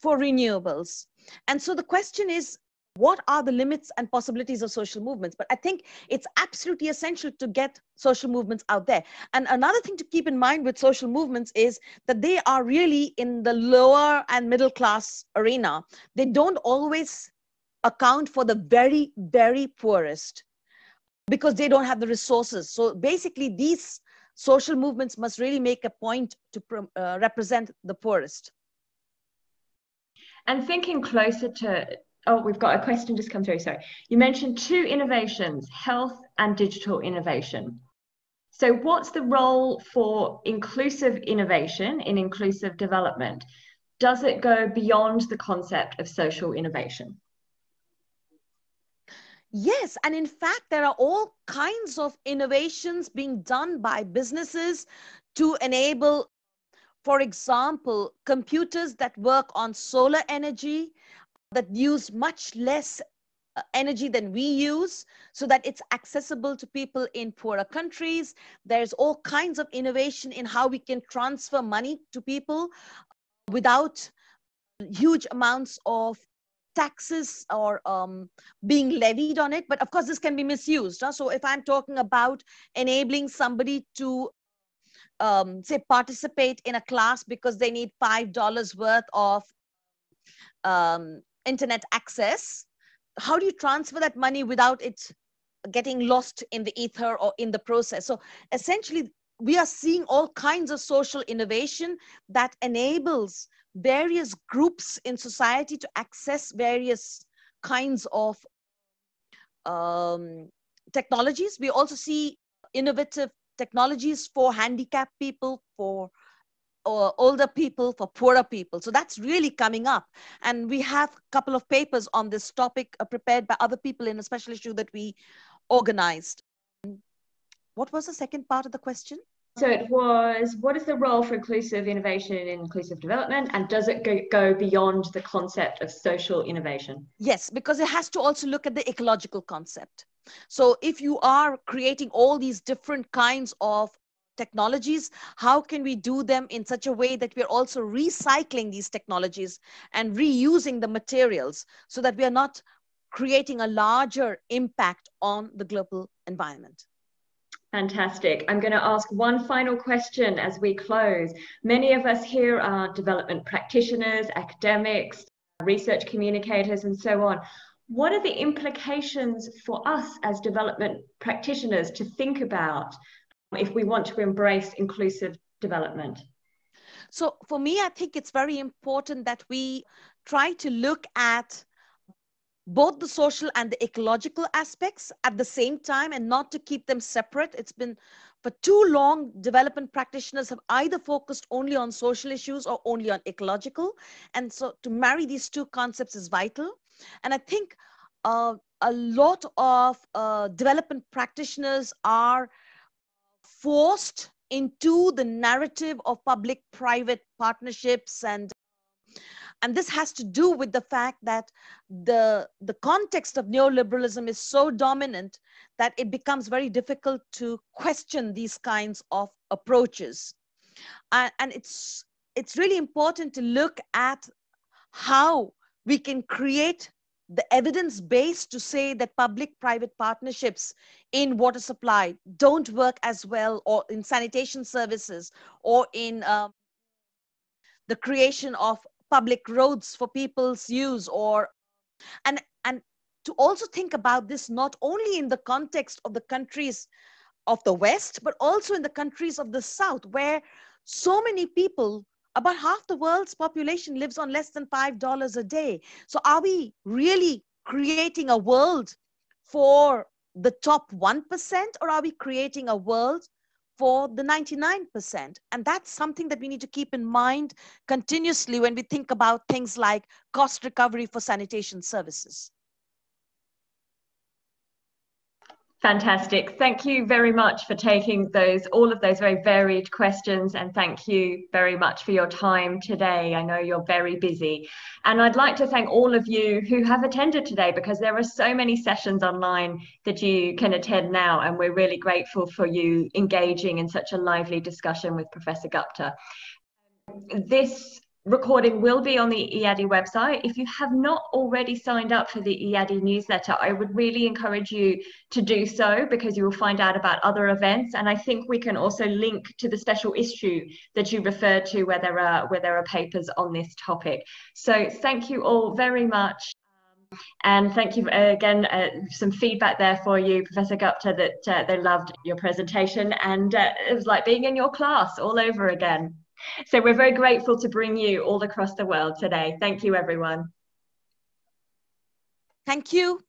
for renewables. And so the question is, what are the limits and possibilities of social movements? But I think it's absolutely essential to get social movements out there. And another thing to keep in mind with social movements is that they are really in the lower and middle class arena. They don't always account for the very, very poorest because they don't have the resources. So basically, these social movements must really make a point to uh, represent the poorest. And thinking closer to Oh, we've got a question just come through. Sorry. You mentioned two innovations, health and digital innovation. So what's the role for inclusive innovation in inclusive development? Does it go beyond the concept of social innovation? Yes, and in fact, there are all kinds of innovations being done by businesses to enable, for example, computers that work on solar energy, that use much less energy than we use so that it's accessible to people in poorer countries. There's all kinds of innovation in how we can transfer money to people without huge amounts of taxes or um, being levied on it. But of course, this can be misused. Huh? So if I'm talking about enabling somebody to um, say participate in a class because they need five dollars worth of um, internet access, how do you transfer that money without it getting lost in the ether or in the process? So essentially, we are seeing all kinds of social innovation that enables various groups in society to access various kinds of um, technologies. We also see innovative technologies for handicapped people, for or older people, for poorer people. So that's really coming up. And we have a couple of papers on this topic prepared by other people in a special issue that we organized. What was the second part of the question? So it was, what is the role for inclusive innovation in inclusive development? And does it go, go beyond the concept of social innovation? Yes, because it has to also look at the ecological concept. So if you are creating all these different kinds of technologies, how can we do them in such a way that we're also recycling these technologies and reusing the materials so that we are not creating a larger impact on the global environment? Fantastic. I'm going to ask one final question as we close. Many of us here are development practitioners, academics, research communicators, and so on. What are the implications for us as development practitioners to think about if we want to embrace inclusive development? So for me, I think it's very important that we try to look at both the social and the ecological aspects at the same time and not to keep them separate. It's been for too long, development practitioners have either focused only on social issues or only on ecological. And so to marry these two concepts is vital. And I think uh, a lot of uh, development practitioners are forced into the narrative of public-private partnerships, and and this has to do with the fact that the, the context of neoliberalism is so dominant that it becomes very difficult to question these kinds of approaches. Uh, and it's, it's really important to look at how we can create the evidence base to say that public-private partnerships in water supply don't work as well, or in sanitation services, or in uh, the creation of public roads for people's use, or and and to also think about this not only in the context of the countries of the West, but also in the countries of the South, where so many people, about half the world's population, lives on less than five dollars a day. So are we really creating a world for the top one percent, or are we creating a world for the ninety-nine percent? And that's something that we need to keep in mind continuously when we think about things like cost recovery for sanitation services. Fantastic. Thank you very much for taking those, all of those very varied questions, and thank you very much for your time today. I know you're very busy, and I'd like to thank all of you who have attended today, because there are so many sessions online that you can attend now, and we're really grateful for you engaging in such a lively discussion with Professor Gupta. This recording will be on the E A D I website. If you have not already signed up for the E A D I newsletter, I would really encourage you to do so, because you will find out about other events. And I think we can also link to the special issue that you referred to, where there are, where there are papers on this topic. So thank you all very much. And thank you again, uh, some feedback there for you, Professor Gupta, that uh, they loved your presentation, and uh, it was like being in your class all over again. So we're very grateful to bring you all across the world today. Thank you, everyone. Thank you.